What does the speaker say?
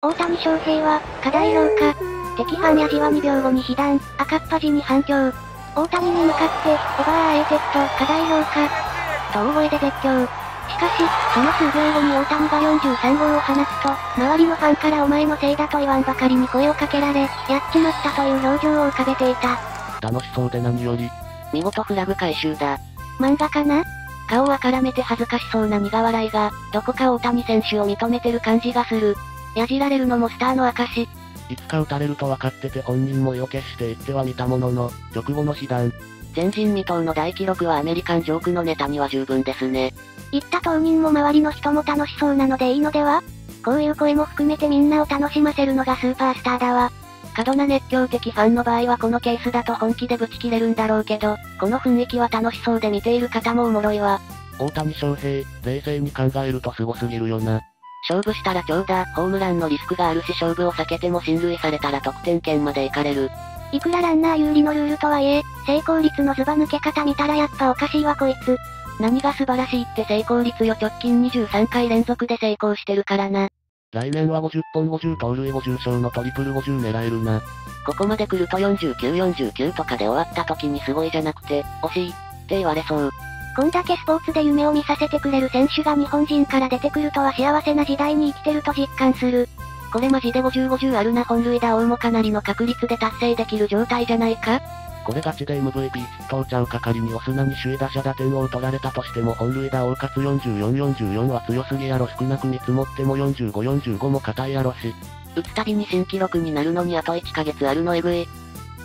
大谷翔平は、過大評価。敵ファンやじは2秒後に被弾、赤っ端に反響。大谷に向かって、オーバーAZ、過大評価。と大声で絶叫。しかし、その数秒後に大谷が43号を放つと、周りのファンからお前のせいだと言わんばかりに声をかけられ、やっちまったという表情を浮かべていた。楽しそうで何より。見事フラグ回収だ。漫画かな？顔は絡めて恥ずかしそうな苦笑いが、どこか大谷選手を認めてる感じがする。やじられるのもスターの証。いつか打たれると分かってて本人も意を決して言ってはみたものの、直後の被弾。前人未到の大記録はアメリカンジョークのネタには十分ですね。言った当人も周りの人も楽しそうなのでいいのでは？こういう声も含めてみんなを楽しませるのがスーパースターだわ。過度な熱狂的ファンの場合はこのケースだと本気でブチ切れるんだろうけど、この雰囲気は楽しそうで見ている方もおもろいわ。大谷翔平、冷静に考えるとすごすぎるよな。勝負したら長打、ホームランのリスクがあるし勝負を避けても進塁されたら得点圏まで行かれる。いくらランナー有利のルールとはいえ、成功率のズバ抜け方見たらやっぱおかしいわこいつ。何が素晴らしいって成功率よ、直近23回連続で成功してるからな。来年は50本50盗塁50勝のトリプル50狙えるな。ここまで来ると49とかで終わった時にすごいじゃなくて、惜しいって言われそう。こんだけスポーツで夢を見させてくれる選手が日本人から出てくるとは幸せな時代に生きてると実感する。これマジで50あるな。本塁打王もかなりの確率で達成できる状態じゃないか。これガチで MVP 取っちゃうか。仮にオスナに首位打者打点を取られたとしても本塁打王かつ44は強すぎやろ。少なく見積もっても45も硬いやろし。打つたびに新記録になるのにあと1ヶ月あるのえぐい。